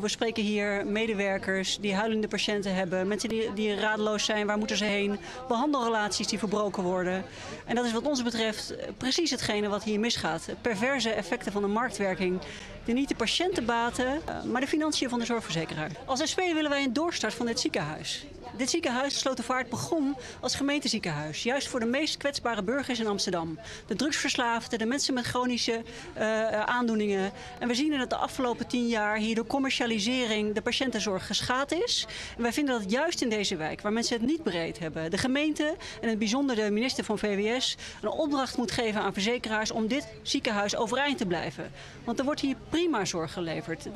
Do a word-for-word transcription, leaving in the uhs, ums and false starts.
We spreken hier medewerkers die huilende patiënten hebben, mensen die, die radeloos zijn, waar moeten ze heen, behandelrelaties die verbroken worden. En dat is wat ons betreft precies hetgene wat hier misgaat. Perverse effecten van de marktwerking die niet de patiënten baten, maar de financiën van de zorgverzekeraar. Als S P willen wij een doorstart van dit ziekenhuis. Dit ziekenhuis, Slotervaart, begon als gemeenteziekenhuis. Juist voor de meest kwetsbare burgers in Amsterdam. De drugsverslaafden, de mensen met chronische uh, aandoeningen. En we zien dat de afgelopen tien jaar hier door commercialisering de patiëntenzorg geschaad is. En wij vinden dat juist in deze wijk, waar mensen het niet breed hebben, de gemeente en in het bijzonder de minister van V W S een opdracht moet geven aan verzekeraars om dit ziekenhuis overeind te blijven. Want er wordt hier prima zorg geleverd.